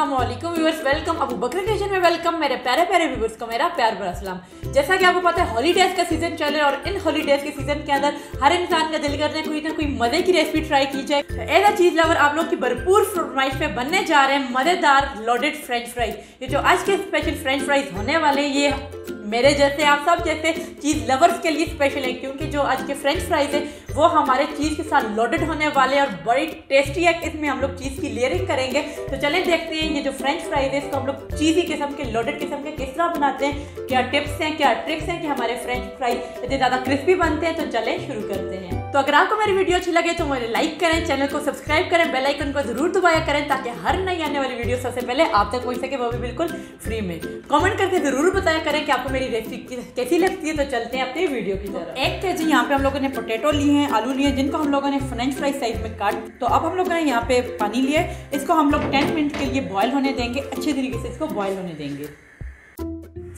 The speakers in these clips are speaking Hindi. अस्सलामुअलैकुम व्यूअर्स, वेलकम अबुबकर किचन में। वेलकम मेरे प्यारे प्यारे व्यूअर्स को मेरा प्यार भरा सलाम। जैसा कि आपको पता है हॉलीडेज का सीजन चले और इन हॉलीडेज के सीजन के अंदर हर इंसान का दिल करता है कोई ना कोई मजे की रेसिपी ट्राई की जाए। तो ऐसा चीज लवर आप लोग की भरपूर फरमाइश पे बनने जा रहे हैं मजेदार लॉडेड फ्रेंच फ्राइज। ये जो आज के स्पेशल फ्रेंच फ्राइज होने वाले ये मेरे जैसे आप सब जैसे चीज़ लवर्स के लिए स्पेशल है, क्योंकि जो आज के फ्रेंच फ्राइज है वो हमारे चीज़ के साथ लोडेड होने वाले और बड़ी टेस्टी है। इसमें हम लोग चीज़ की लेयरिंग करेंगे। तो चलें देखते हैं ये जो फ्रेंच फ्राइज है इसको हम लोग चीज़ी किस्म के लोडेड किस्म के किस तरह बनाते हैं, क्या टिप्स हैं, क्या ट्रिक्स हैं कि हमारे फ्रेंच फ्राइज इतने ज़्यादा क्रिस्पी बनते हैं। तो चलें शुरू करते हैं। तो अगर आपको मेरी वीडियो अच्छी लगे तो मुझे लाइक करें, चैनल को सब्सक्राइब करें, बेल आइकन को जरूर दबाया करें ताकि हर नई आने वाली वीडियो सबसे पहले आप तक पहुंच सके, वो भी बिल्कुल फ्री में। कमेंट करके जरूर बताया करें कि आपको मेरी रेसिपी कैसी लगती है। तो चलते हैं अपनी वीडियो की तरफ। 1 kg यहाँ पे हम लोगों ने पोटैटो लिए हैं, आलू लिए जिनको हम लोगों ने फ्रेंच फ्राइज साइज में काट। तो अब हम लोगों ने यहाँ पे पानी लिया, इसको हम लोग 10 मिनट के लिए बॉयल होने देंगे, अच्छे तरीके से इसको बॉयल होने देंगे।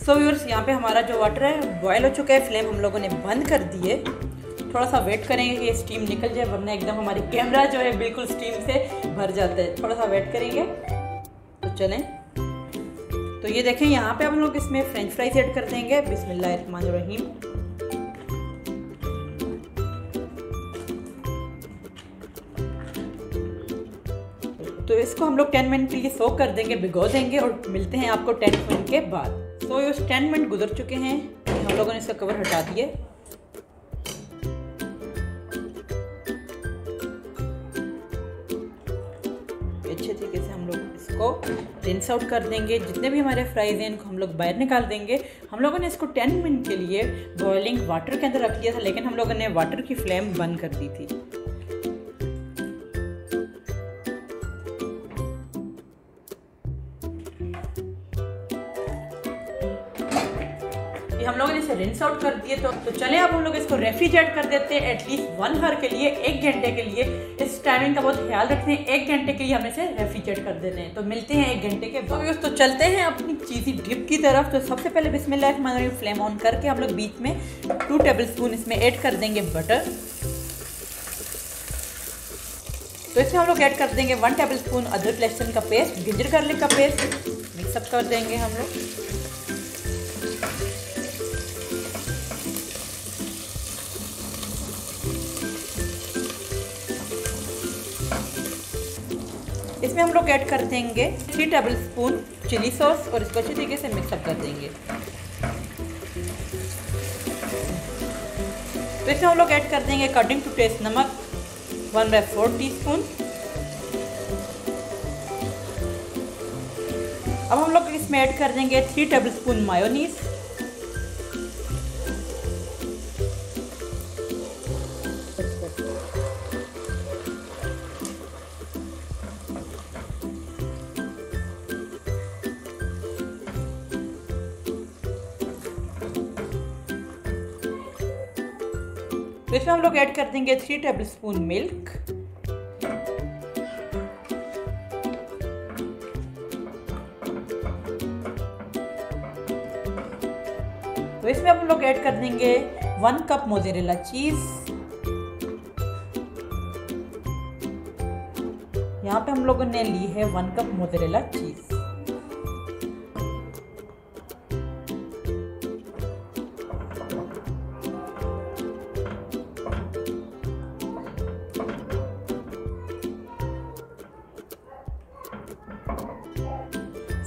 सो व्यूअर्स, यहाँ पे हमारा जो वाटर है बॉयल हो चुका है, फ्लेम हम लोगों ने बंद कर दी है। थोड़ा सा वेट करेंगे कि ये स्टीम निकल जाए, वरना एकदम हमारी कैमरा जो है बिल्कुल स्टीम से भर जाता है। थोड़ा सा वेट करेंगे। तो चलें, तो ये देखें यहाँ पे हम लोग इसमें फ्रेंच फ्राइज ऐड कर देंगे। बिस्मिल्लाह रहमान रहीम। तो इसको हम लोग 10 मिनट के लिए सोक कर देंगे, भिगो देंगे और मिलते हैं आपको 10 मिनट के बाद। तो ये 10 मिनट गुजर चुके हैं, हम लोगों ने इसका कवर हटा दिया। अच्छे तरीके से हम लोग इसको रिंस आउट कर देंगे, जितने भी हमारे फ्राइज हैं इनको हम लोग बाहर निकाल देंगे। हम लोगों ने इसको 10 मिनट के लिए बॉइलिंग वाटर के अंदर रख लिया था, लेकिन हम लोगों ने वाटर की फ्लेम बंद कर दी थी। हम लोगों ने इसे रिंस आउट कर दिए। तो चले अब हम लोग इसको रेफ्रिजरेट कर देते हैं एटलीस्ट 1 आवर के लिए, 1 घंटे के लिए। इस टाइमिंग का बहुत ख्याल रखते हैं, 1 घंटे के लिए हम इसे रेफ्रिजरेट कर देते हैं। तो मिलते हैं 1 घंटे के बाद। तो चलते हैं अपनी चीज़ी डिप की तरफ। तो सबसे पहले बिस्मिल्लाह रहमान रहीम फ्लेम ऑन करके हम लोग बीच में 2 टेबल स्पून इसमें ऐड कर देंगे बटर। तो इसमें हम लोग ऐड कर देंगे 1 टेबल स्पून अदरक लहसुन का पेस्ट, जिंजर गार्लिक का पेस्ट, मिक्सअप कर देंगे हम लोग। इसमें हम लोग ऐड कर देंगे 3 टेबल स्पून चिली सॉस और इसको अच्छी तरीके से मिक्सअप कर देंगे। तो इसमें हम लोग ऐड कर देंगे अकॉर्डिंग टू टेस्ट नमक 1/4 टीस्पून। अब हम लोग इसमें ऐड कर देंगे 3 टेबल स्पून मायोनीज। तो इसमें हम लोग ऐड कर देंगे 3 टेबल स्पून मिल्क। तो इसमें हम लोग ऐड कर देंगे 1 कप मोज़रेला चीज। यहाँ पे हम लोगों ने ली है 1 कप मोज़रेला चीज।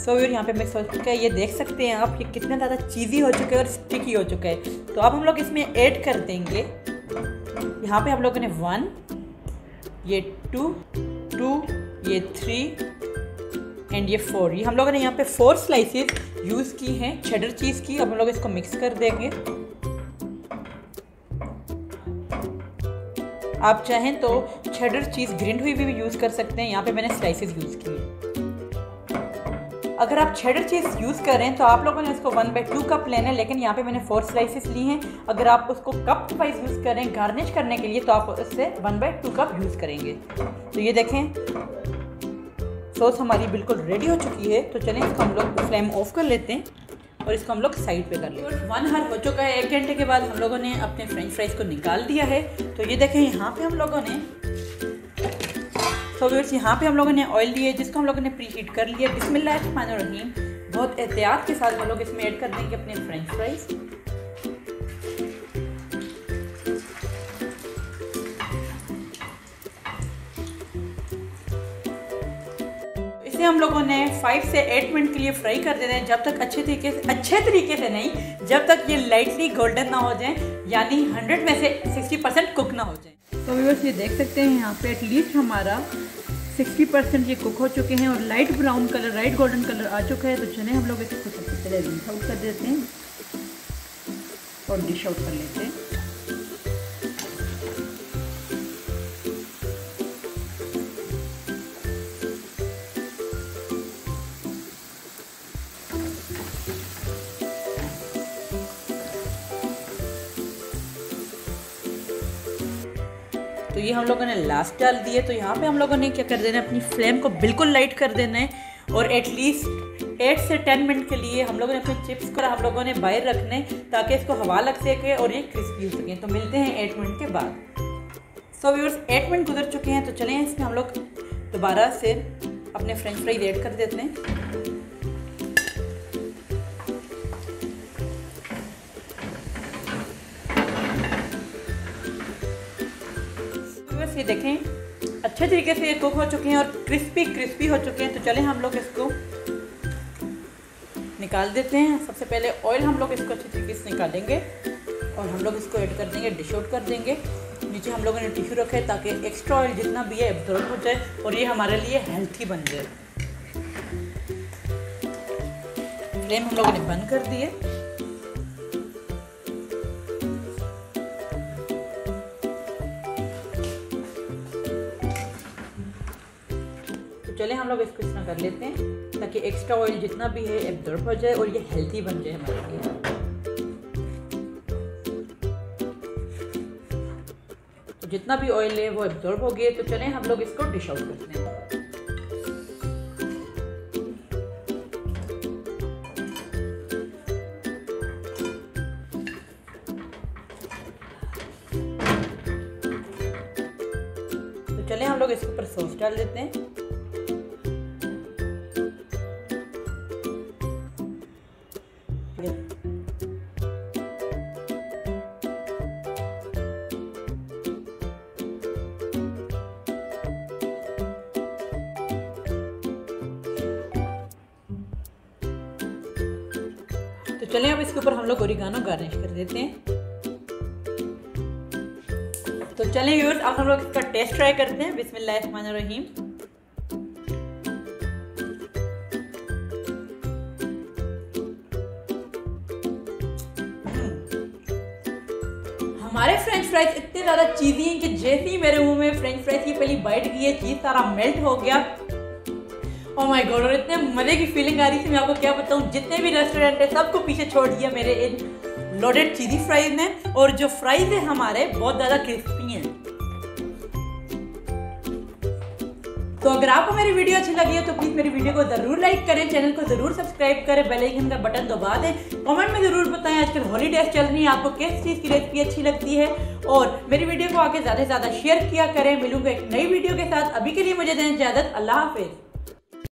सो यहाँ पे मिक्स हो चुका है, ये देख सकते हैं आप ये कितना ज़्यादा चीज़ी हो चुका है और स्टिकी हो चुका है। तो अब हम लोग इसमें ऐड कर देंगे, यहाँ पे हम लोगों ने 1, ये 2, ये 3 एंड ये 4। ये हम लोगों ने यहाँ पे 4 स्लाइसेस यूज़ की हैं चेडर चीज़ की। अब हम लोग इसको मिक्स कर देंगे। आप चाहें तो चेडर चीज़ ग्रिंड हुई भी यूज़ कर सकते हैं, यहाँ पे मैंने स्लाइसेस यूज़ किए। अगर आप चेडर चीज़ यूज़ करें तो आप लोगों ने इसको 1/2 कप लेना है, लेकिन यहाँ पे मैंने 4 स्लाइसेस ली हैं। अगर आप उसको कप वाइज यूज़ करें गार्निश करने के लिए तो आप उससे 1/2 कप यूज़ करेंगे। तो ये देखें सॉस हमारी बिल्कुल रेडी हो चुकी है। तो चलें इसको हम लोग फ्लेम ऑफ कर लेते हैं और इसको हम लोग साइड पे कर लेते हैं। 1 आवर हो चुका है, 1 घंटे के बाद हम लोगों ने अपने फ्रेंच फ्राइज को निकाल दिया है। तो ये देखें यहाँ पर हम लोगों ने सो व्यूअर्स यहाँ पे हम लोगों ने ऑयल लिए जिसको हम लोगों ने प्री हीट कर लिया। बिस्मिल्लाहिर्रहमानिर्रहीम। बहुत एहतियात के साथ हम लोग इसमें ऐड कर देंगे अपने फ्रेंच फ्राइज। हम लोगों ने 5 से 8 मिनट के लिए फ्राई कर देना है, जब तक अच्छे तरीके से नहीं, जब तक ये लाइटली गोल्डन ना हो जाए, यानी 100 में से 60% कुक ना हो जाए। तो व्यूअर्स ये देख सकते हैं यहाँ पे एटलीस्ट हमारा 60% ये कुक हो चुके हैं और light brown colour, light golden colour आ चुका है। तो चलिए हम लोग इसको सबसे पहले डिश आउट कर देते हैं और डिश आउट कर लेते हैं। तो ये हम लोगों ने लास्ट डाल दिए। तो यहाँ पे हम लोगों ने क्या कर देना है, अपनी फ्लेम को बिल्कुल लाइट कर देना है और एटलीस्ट 8 से 10 मिनट के लिए हम लोगों ने अपने चिप्स को हम लोगों ने बाहर रखने, ताकि इसको हवा लग सके और ये क्रिस्पी हो सके। तो मिलते हैं 8 मिनट के बाद। सो व्यूअर्स 8 मिनट गुजर चुके हैं। तो चलें इसमें हम लोग दोबारा से अपने फ्रेंच फ्राइज ऐड कर देते हैं। ये देखें अच्छे तरीके से ये कुक हो चुके हैं और क्रिस्पी हो चुके हैं। तो चलें हम लोग इसको निकाल देते हैं। सबसे पहले ऑयल हम लोग इसको अच्छे तरीके से निकालेंगे और हम लोग इसको ऐड कर देंगे, डिश आउट कर देंगे। नीचे हम लोगों ने टिश्यू रखा है ताकि एक्स्ट्रा ऑयल जितना भी है एब्जॉर्ब हो जाए और ये हमारे लिए हेल्थी बन जाए। फ्लेम हम लोगों ने बंद कर दिए। चले हम लोग इसको इतना कर लेते हैं ताकि एक्स्ट्रा ऑयल जितना भी है एब्जॉर्ब हो जाए और ये हेल्थी बन जाए हमारे लिए। तो जितना भी ऑयल है वो एब्जॉर्ब हो गया। तो चले हम लोग इसको डिश आउट करते हैं। तो चले हम लोग इसके ऊपर सॉस डाल देते हैं। तो चलें अब इसके ऊपर हम लोग ओरिगानो गार्निश कर देते हैं। तो चलें व्यूअर्स अब हम लोग इसका टेस्ट ट्राई करते हैं। बिस्मिल्लाहिर्रहमानिर्रहीम। हमारे फ्रेंच फ्राइज इतने ज़्यादा चीज़ी हैं कि जैसे ही मेरे मुंह में फ्रेंच फ्राइज की पहली बाइट गई है, चीज़ सारा मेल्ट हो गया। ओह माय गॉड, और इतने मज़े की फीलिंग आ रही थी, मैं आपको क्या बताऊँ। जितने भी रेस्टोरेंट है सबको पीछे छोड़ दिया मेरे इन लोडेड चीज़ी फ्राइज ने, और जो फ्राइज है हमारे बहुत ज़्यादा क्रिस्पी हैं। तो अगर आपको मेरी वीडियो अच्छी लगी है तो प्लीज़ मेरी वीडियो को ज़रूर लाइक करें, चैनल को ज़रूर सब्सक्राइब करें, बेल आइकन का बटन दबा दें, कमेंट में ज़रूर बताएं आजकल हॉलीडेज चल रही है, आपको किस चीज़ की रेसिपी अच्छी लगती है, और मेरी वीडियो को आगे ज़्यादा से ज़्यादा शेयर किया करें। मिलूंगा एक नई वीडियो के साथ। अभी के लिए मुझे दें इजाज़त। अल्लाह हाफिज़।